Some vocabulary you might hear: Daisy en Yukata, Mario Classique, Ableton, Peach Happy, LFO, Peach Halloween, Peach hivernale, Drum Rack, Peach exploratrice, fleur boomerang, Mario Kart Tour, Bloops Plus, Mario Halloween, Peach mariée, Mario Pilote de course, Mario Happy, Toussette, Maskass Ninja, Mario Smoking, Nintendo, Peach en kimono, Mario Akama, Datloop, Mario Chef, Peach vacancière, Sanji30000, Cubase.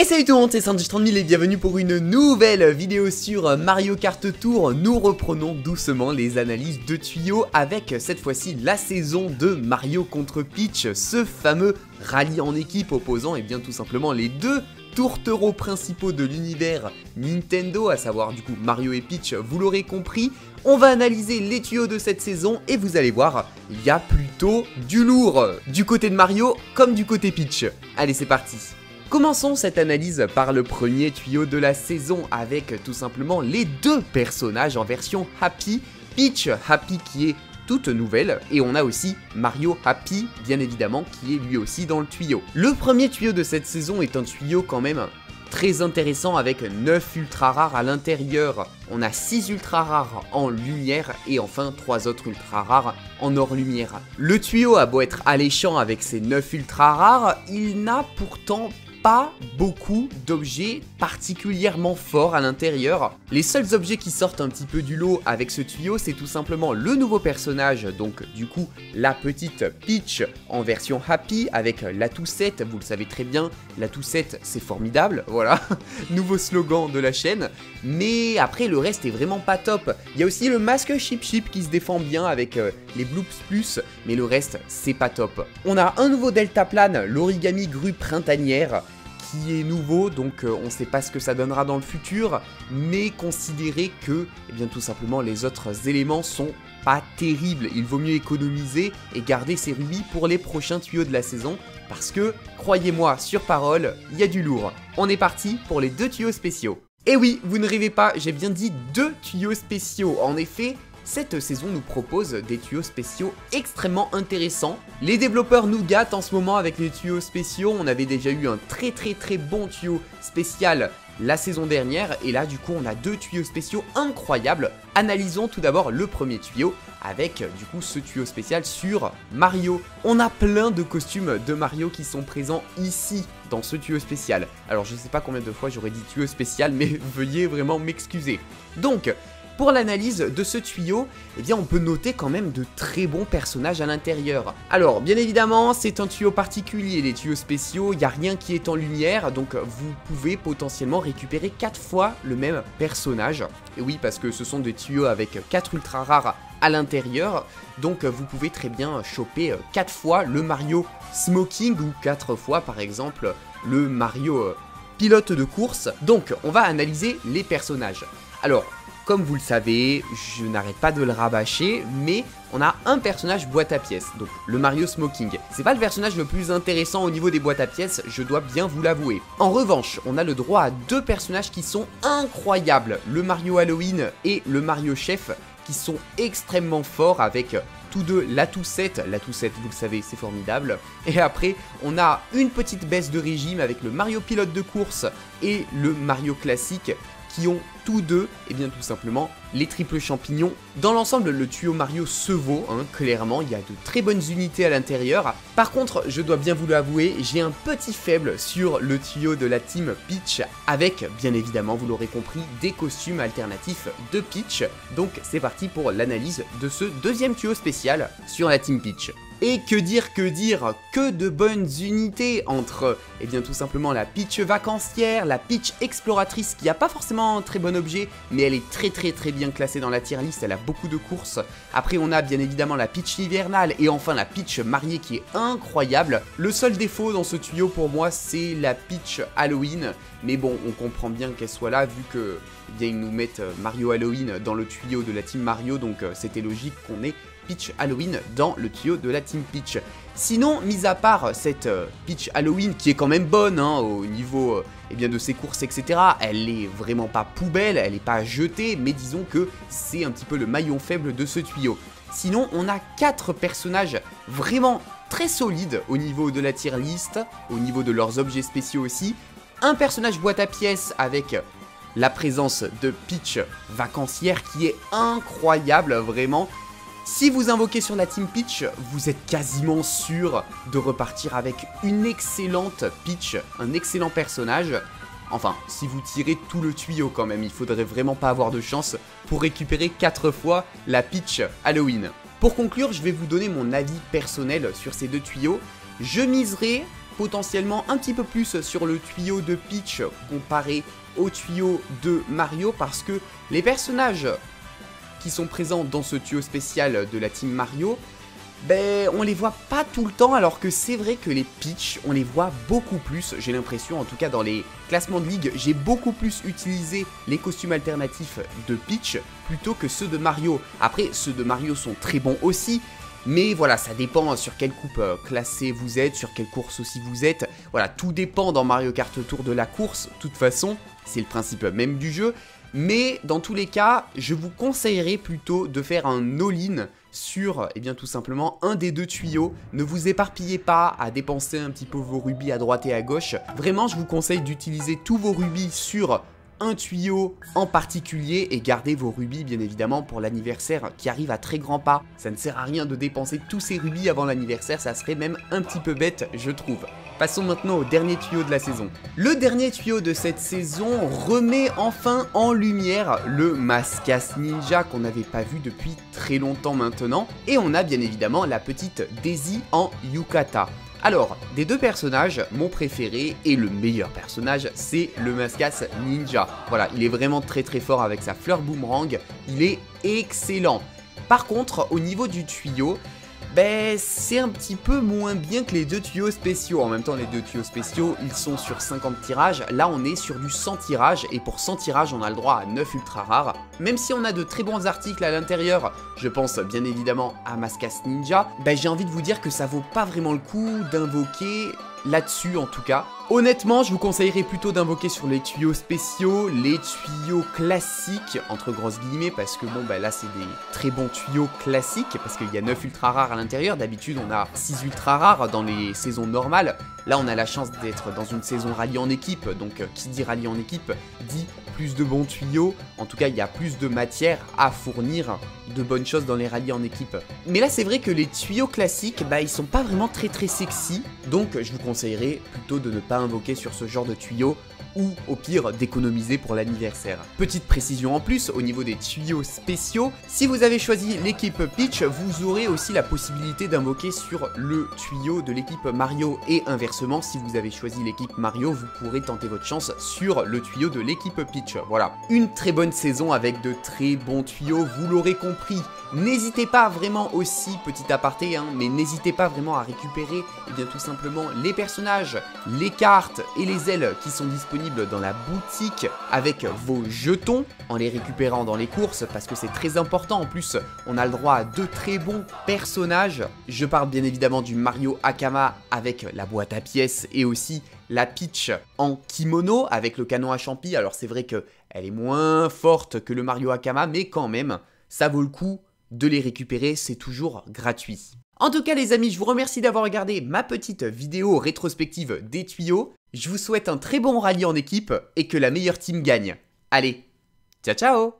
Et salut tout le monde, c'est Sanji30000 et bienvenue pour une nouvelle vidéo sur Mario Kart Tour. Nous reprenons doucement les analyses de tuyaux avec cette fois-ci la saison de Mario contre Peach, ce fameux rallye en équipe opposant et bien tout simplement les deux tourtereaux principaux de l'univers Nintendo, à savoir du coup Mario et Peach, vous l'aurez compris. On va analyser les tuyaux de cette saison et vous allez voir, il y a plutôt du lourd du côté de Mario comme du côté Peach. Allez, c'est parti. Commençons cette analyse par le premier tuyau de la saison avec tout simplement les deux personnages en version Happy. Peach Happy qui est toute nouvelle et on a aussi Mario Happy bien évidemment qui est lui aussi dans le tuyau. Le premier tuyau de cette saison est un tuyau quand même très intéressant avec 9 ultra rares à l'intérieur. On a 6 ultra rares en lumière et enfin 3 autres ultra rares en hors lumière. Le tuyau a beau être alléchant avec ses 9 ultra rares, il n'a pourtant pas beaucoup d'objets particulièrement forts à l'intérieur. Les seuls objets qui sortent un petit peu du lot avec ce tuyau, c'est tout simplement le nouveau personnage, donc du coup la petite Peach en version Happy avec la Toussette. Vous le savez très bien, la Toussette c'est formidable, voilà, nouveau slogan de la chaîne. Mais après le reste est vraiment pas top. Il y a aussi le masque Chip Chip qui se défend bien avec les Bloops Plus, mais le reste c'est pas top. On a un nouveau Deltaplane, l'origami grue printanière, qui est nouveau, donc on ne sait pas ce que ça donnera dans le futur, mais considérez que, eh bien, tout simplement, les autres éléments sont pas terribles. Il vaut mieux économiser et garder ses rubis pour les prochains tuyaux de la saison, parce que, croyez-moi, sur parole, il y a du lourd. On est parti pour les deux tuyaux spéciaux. Et oui, vous ne rêvez pas, j'ai bien dit deux tuyaux spéciaux, en effet. Cette saison nous propose des tuyaux spéciaux extrêmement intéressants. Les développeurs nous gâtent en ce moment avec les tuyaux spéciaux. On avait déjà eu un très bon tuyau spécial la saison dernière. Et là du coup on a deux tuyaux spéciaux incroyables. Analysons tout d'abord le premier tuyau avec du coup ce tuyau spécial sur Mario. On a plein de costumes de Mario qui sont présents ici dans ce tuyau spécial. Alors je sais pas combien de fois j'aurais dit tuyau spécial mais veuillez vraiment m'excuser. Donc pour l'analyse de ce tuyau, eh bien on peut noter quand même de très bons personnages à l'intérieur. Alors bien évidemment c'est un tuyau particulier, les tuyaux spéciaux, il n'y a rien qui est en lumière, donc vous pouvez potentiellement récupérer 4 fois le même personnage. Et oui, parce que ce sont des tuyaux avec 4 ultra rares à l'intérieur, donc vous pouvez très bien choper 4 fois le Mario Smoking ou 4 fois par exemple le Mario Pilote de course. Donc on va analyser les personnages. Alors, comme vous le savez, je n'arrête pas de le rabâcher, mais on a un personnage boîte à pièces, donc le Mario Smoking. C'est pas le personnage le plus intéressant au niveau des boîtes à pièces, je dois bien vous l'avouer. En revanche, on a le droit à deux personnages qui sont incroyables, le Mario Halloween et le Mario Chef, qui sont extrêmement forts avec tous deux la Toussette. La Toussette, vous le savez, c'est formidable. Et après, on a une petite baisse de régime avec le Mario Pilote de course et le Mario Classique, qui ont tous deux, et bien tout simplement, les triples champignons. Dans l'ensemble, le tuyau Mario se vaut, hein, clairement, il y a de très bonnes unités à l'intérieur. Par contre, je dois bien vous l'avouer, j'ai un petit faible sur le tuyau de la team Peach, avec, bien évidemment, vous l'aurez compris, des costumes alternatifs de Peach. Donc c'est parti pour l'analyse de ce deuxième tuyau spécial sur la team Peach. Et que dire, que de bonnes unités entre, eh bien tout simplement la Peach vacancière, la Peach exploratrice qui n'a pas forcément un très bon objet, mais elle est très bien classée dans la tier list, elle a beaucoup de courses. Après on a bien évidemment la Peach hivernale et enfin la Peach mariée qui est incroyable. Le seul défaut dans ce tuyau pour moi c'est la Peach Halloween, mais bon on comprend bien qu'elle soit là vu que, eh bien ils nous mettent Mario Halloween dans le tuyau de la team Mario, donc c'était logique qu'on ait Peach Halloween dans le tuyau de la team Peach. Sinon, mis à part cette Peach Halloween qui est quand même bonne hein, au niveau eh bien, de ses courses, etc. Elle est vraiment pas poubelle, elle est pas jetée, mais disons que c'est un petit peu le maillon faible de ce tuyau. Sinon, on a 4 personnages vraiment très solides au niveau de la tier list, au niveau de leurs objets spéciaux aussi. Un personnage boîte à pièces avec la présence de Peach vacancière qui est incroyable, vraiment. Si vous invoquez sur la team Peach, vous êtes quasiment sûr de repartir avec une excellente Peach, un excellent personnage. Enfin, si vous tirez tout le tuyau quand même, il faudrait vraiment pas avoir de chance pour récupérer 4 fois la Peach Halloween. Pour conclure, je vais vous donner mon avis personnel sur ces deux tuyaux. Je miserai potentiellement un petit peu plus sur le tuyau de Peach comparé au tuyau de Mario, parce que les personnages qui sont présents dans ce tuyau spécial de la team Mario, ben, on les voit pas tout le temps, alors que c'est vrai que les Peach, on les voit beaucoup plus. J'ai l'impression, en tout cas dans les classements de ligue, j'ai beaucoup plus utilisé les costumes alternatifs de Peach plutôt que ceux de Mario. Après, ceux de Mario sont très bons aussi, mais voilà, ça dépend sur quelle coupe classée vous êtes, sur quelle course aussi vous êtes. Voilà, tout dépend dans Mario Kart Tour de la course, de toute façon, c'est le principe même du jeu. Mais dans tous les cas, je vous conseillerais plutôt de faire un all-in sur, eh bien, tout simplement un des deux tuyaux. Ne vous éparpillez pas à dépenser un petit peu vos rubis à droite et à gauche. Vraiment, je vous conseille d'utiliser tous vos rubis sur un tuyau en particulier et gardez vos rubis, bien évidemment, pour l'anniversaire qui arrive à très grands pas. Ça ne sert à rien de dépenser tous ces rubis avant l'anniversaire, ça serait même un petit peu bête, je trouve. Passons maintenant au dernier tuyau de la saison. Le dernier tuyau de cette saison remet enfin en lumière le Maskass Ninja qu'on n'avait pas vu depuis très longtemps maintenant. Et on a bien évidemment la petite Daisy en Yukata. Alors, des deux personnages, mon préféré et le meilleur personnage, c'est le Maskass Ninja. Voilà, il est vraiment très très fort avec sa fleur boomerang, il est excellent. Par contre, au niveau du tuyau, ben, c'est un petit peu moins bien que les deux tuyaux spéciaux. En même temps, les deux tuyaux spéciaux, ils sont sur 50 tirages. Là, on est sur du 100 tirages. Et pour 100 tirages, on a le droit à 9 ultra rares. Même si on a de très bons articles à l'intérieur, je pense bien évidemment à Maskass Ninja, ben, j'ai envie de vous dire que ça vaut pas vraiment le coup d'invoquer là-dessus, en tout cas. Honnêtement, je vous conseillerais plutôt d'invoquer sur les tuyaux spéciaux, les tuyaux classiques, entre grosses guillemets, parce que bon, bah là, c'est des très bons tuyaux classiques, parce qu'il y a 9 ultra rares à l'intérieur. D'habitude, on a 6 ultra rares dans les saisons normales. Là, on a la chance d'être dans une saison rallye en équipe, donc qui dit rallye en équipe, dit plus de bons tuyaux. En tout cas, il y a plus de matière à fournir de bonnes choses dans les rallyes en équipe. Mais là, c'est vrai que les tuyaux classiques, bah, ils sont pas vraiment très très sexy, donc je vous conseillerais plutôt de ne pas invoquer sur ce genre de tuyaux, ou au pire d'économiser pour l'anniversaire. Petite précision en plus, au niveau des tuyaux spéciaux, si vous avez choisi l'équipe Peach, vous aurez aussi la possibilité d'invoquer sur le tuyau de l'équipe Mario, et inversement, si vous avez choisi l'équipe Mario, vous pourrez tenter votre chance sur le tuyau de l'équipe Peach. Voilà, une très bonne saison avec de très bons tuyaux, vous l'aurez compris. N'hésitez pas vraiment aussi, petit aparté, hein, mais n'hésitez pas vraiment à récupérer, eh bien, tout simplement les personnages, les cartes et les ailes qui sont disponibles dans la boutique avec vos jetons, en les récupérant dans les courses, parce que c'est très important. En plus, on a le droit à deux très bons personnages. Je parle bien évidemment du Mario Akama avec la boîte à pièces et aussi la Peach en kimono avec le canon à champi. Alors c'est vrai qu'elle est moins forte que le Mario Akama, mais quand même, ça vaut le coup de les récupérer, c'est toujours gratuit. En tout cas les amis, je vous remercie d'avoir regardé ma petite vidéo rétrospective des tuyaux. Je vous souhaite un très bon rallye en équipe et que la meilleure team gagne. Allez, ciao ciao!